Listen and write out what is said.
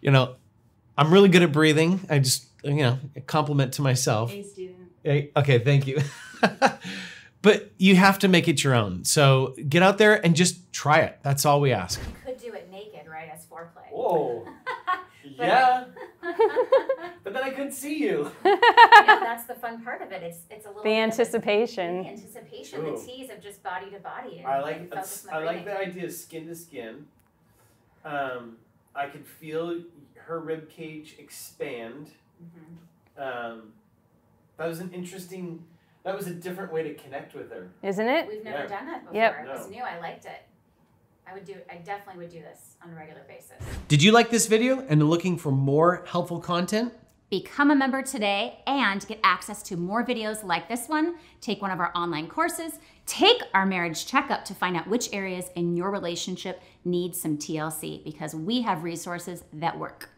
you know, I'm really good at breathing. I just, you know, a compliment to myself. A student. Okay, thank you. But you have to make it your own. So get out there and just try it. That's all we ask. You could do it naked, right, as foreplay. Whoa. Yeah. But then I couldn't see you. You know, that's the fun part of it. It's a little the anticipation. The anticipation, ooh, the tease of just body to body. And I like the idea of skin to skin. I could feel her rib cage expand. Mm-hmm. That was an interesting. That was a different way to connect with her. Isn't it? We've never done that before. Yep. It was new. I liked it. I definitely would do this on a regular basis. Did you like this video and are looking for more helpful content? Become a member today and get access to more videos like this one. Take one of our online courses. Take our marriage checkup to find out which areas in your relationship need some TLC, because we have resources that work.